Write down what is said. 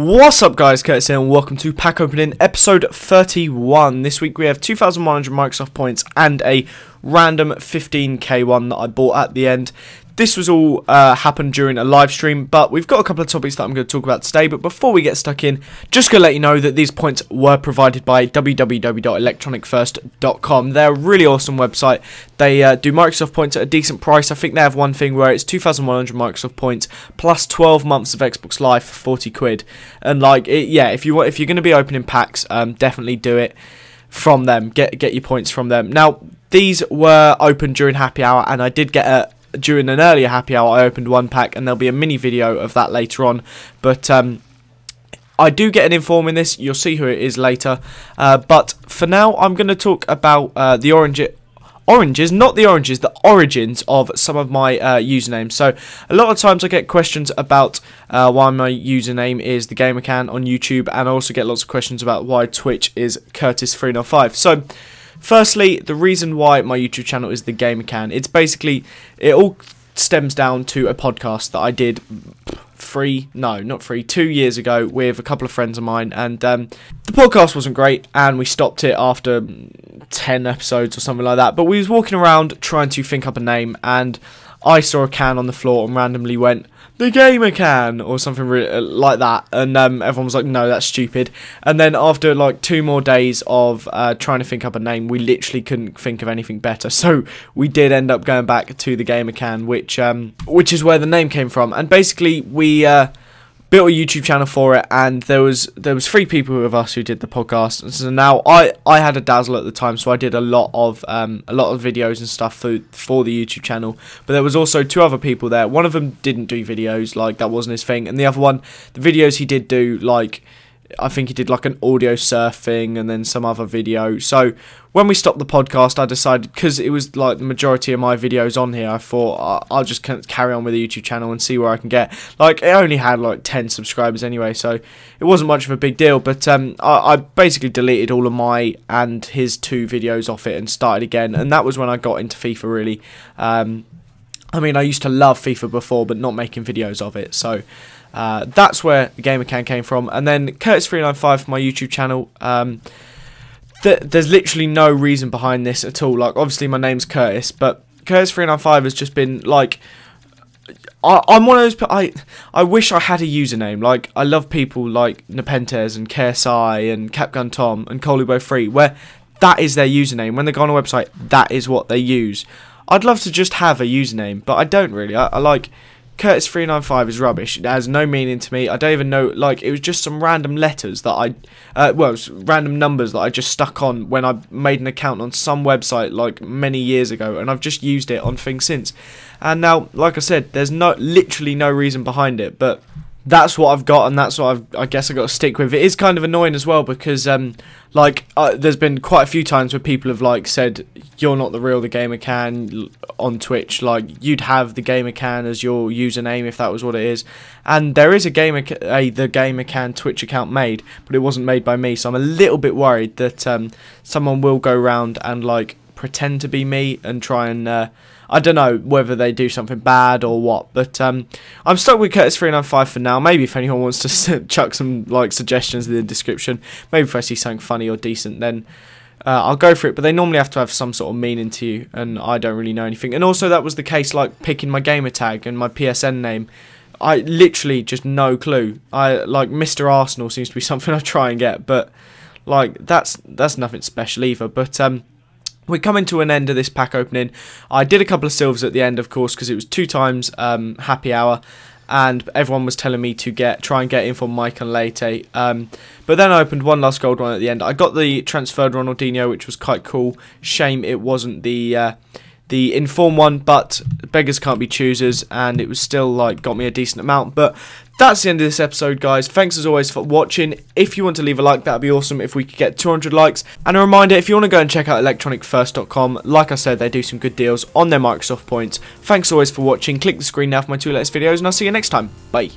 What's up guys, Curtis here and welcome to pack opening episode 31. This week we have 2,100 Microsoft points and a random 15k one that I bought at the end. This was all happened during a live stream, but we've got a couple of topics that I'm going to talk about today. But before we get stuck in, just going to let you know that these points were provided by www.electronicfirst.com. They're a really awesome website. They do Microsoft points at a decent price. I think they have one thing where it's 2,100 Microsoft points plus 12 months of Xbox Live for 40 quid. And like, yeah, if you're going to be opening packs, definitely do it from them. Get your points from them. Now, these were open during happy hour, and I did get a during an earlier happy hour I opened one pack, and there'll be a mini video of that later on, but I do get an inform in this. You'll see who it is later, but for now I'm going to talk about the origins of some of my usernames. So a lot of times I get questions about why my username is TheGamerCan on YouTube, and I also get lots of questions about why Twitch is Curtis395. So firstly, the reason why my YouTube channel is TheGamerCan, it's basically, it all stems down to a podcast that I did 2 years ago with a couple of friends of mine, and the podcast wasn't great, and we stopped it after 10 episodes or something like that, but we was walking around trying to think up a name, and I saw a can on the floor and randomly went, TheGamerCan, or something like that, and everyone was like, no, that's stupid. And then after like 2 more days of trying to think up a name, we literally couldn't think of anything better, so we did end up going back to TheGamerCan, which is where the name came from. And basically we built a YouTube channel for it, and there was 3 people of us who did the podcast, and so now I had a Dazzle at the time, so I did a lot of videos and stuff for the YouTube channel. But there was also 2 other people there. One of them didn't do videos, like that wasn't his thing, and the other one, the videos he did do, like I think he did like an audio surfing and then some other video. So when we stopped the podcast, I decided, because it was like the majority of my videos on here, I thought I'll just carry on with the YouTube channel and see where I can get. Like, it only had like 10 subscribers anyway, so it wasn't much of a big deal. But I basically deleted all of my and his 2 videos off it and started again. And that was when I got into FIFA, really. I mean, I used to love FIFA before, but not making videos of it. So that's where TheGamerCan came from. And then Curtis395 for my YouTube channel. There's literally no reason behind this at all. Like, obviously my name's Curtis, but Curtis395 has just been like, I'm one of those. I wish I had a username. Like, I love people like Nepentes and KSI and Capgun Tom and Colubo3, where that is their username. When they go on a website, that is what they use. I'd love to just have a username, but I don't really. I like, Curtis395 is rubbish. It has no meaning to me. I don't even know, like, it was just some random letters that I, well, it was random numbers that I just stuck on when I made an account on some website, like, many years ago, and I've just used it on things since. And now, like I said, there's literally no reason behind it, but that's what I've got, and that's what I guess I've got to stick with. It is kind of annoying as well, because, like, there's been quite a few times where people have, like, said, you're not the real TheGamerCan on Twitch, like, you'd have TheGamerCan as your username if that was what it is. And there is a TheGamerCan Twitch account made, but it wasn't made by me, so I'm a little bit worried that someone will go round and, like, pretend to be me and try and, I don't know whether they do something bad or what, but I'm stuck with Curtis395 for now. Maybe if anyone wants to chuck some like suggestions in the description, maybe if I see something funny or decent, then I'll go for it. But they normally have to have some sort of meaning to you, and I don't really know anything. And also that was the case, like picking my gamer tag and my PSN name. I literally just no clue. I like Mr. Arsenal seems to be something I try and get, but like that's nothing special either. But we're coming to an end of this pack opening. I did a couple of silvers at the end, of course, because it was 2 times happy hour, and everyone was telling me to try and get in for Mike and Leite. But then I opened one last gold one at the end. I got the transferred Ronaldinho, which was quite cool. Shame it wasn't the inform one, but beggars can't be choosers, and it was still like got me a decent amount. But that's the end of this episode, guys. Thanks as always for watching. If you want to leave a like, that'd be awesome if we could get 200 likes. And a reminder, if you want to go and check out electronicfirst.com, like I said, they do some good deals on their Microsoft points. Thanks always for watching. Click the screen now for my 2 latest videos, and I'll see you next time. Bye.